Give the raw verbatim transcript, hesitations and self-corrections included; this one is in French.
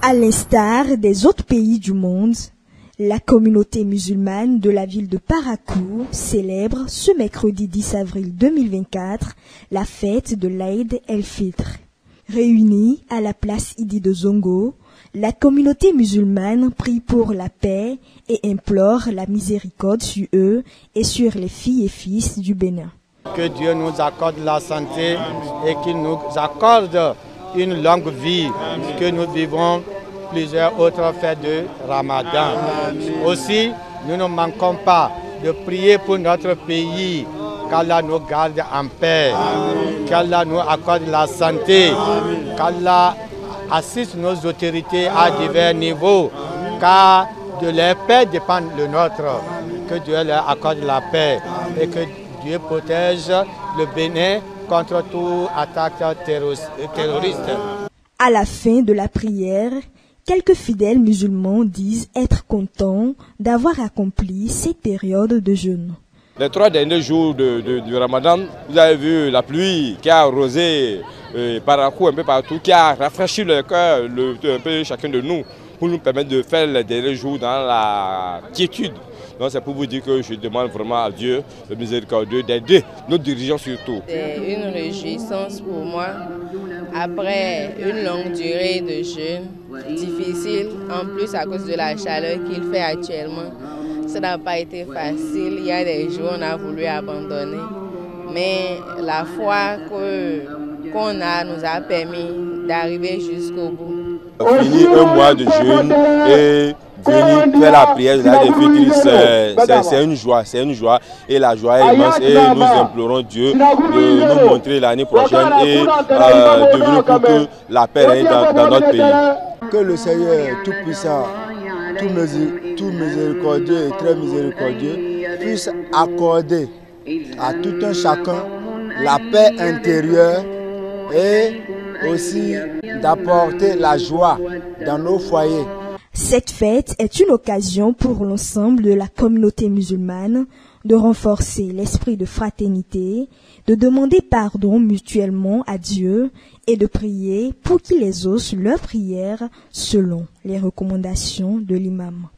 À l'instar des autres pays du monde, la communauté musulmane de la ville de Parakou célèbre ce mercredi dix avril deux mille vingt-quatre la fête de l'Aïd el-Fitr. Réunie à la place Idi de Zongo, la communauté musulmane prie pour la paix et implore la miséricorde sur eux et sur les filles et fils du Bénin. Que Dieu nous accorde la santé et qu'il nous accorde une longue vie, que nous vivons plusieurs autres fêtes de Ramadan. Aussi, nous ne manquons pas de prier pour notre pays, qu'Allah nous garde en paix, qu'Allah nous accorde la santé, qu'Allah assiste nos autorités à divers niveaux, car de leur paix dépend le nôtre. Que Dieu leur accorde la paix et que Dieu protège le Bénin contre toute attaque terroriste. À la fin de la prière, quelques fidèles musulmans disent être contents d'avoir accompli cette période de jeûne. Les trois derniers jours de, de, du Ramadan, vous avez vu la pluie qui a arrosé euh, Parakou un peu partout, qui a rafraîchi le cœur le, un peu chacun de nous pour nous permettre de faire les derniers jours dans la quiétude. Donc c'est pour vous dire que je demande vraiment à Dieu, le miséricordieux, d'aider nos dirigeants surtout. C'est une réjouissance pour moi, après une longue durée de jeûne, difficile, en plus à cause de la chaleur qu'il fait actuellement. Ça n'a pas été facile, il y a des jours on a voulu abandonner, mais la foi qu'on a nous a permis d'arriver jusqu'au bout. Fini un mois de jeûne et venir faire la prière, c'est une joie, c'est une joie et la joie est immense et nous implorons Dieu de nous montrer l'année prochaine et euh, de venir pour que la paix règne dans, dans notre pays. Que le Seigneur Tout-Puissant, tout misé, tout miséricordieux et très miséricordieux puisse accorder à tout un chacun la paix intérieure et aussi d'apporter la joie dans nos foyers. Cette fête est une occasion pour l'ensemble de la communauté musulmane de renforcer l'esprit de fraternité, de demander pardon mutuellement à Dieu et de prier pour qu'il exauce leurs prières selon les recommandations de l'imam.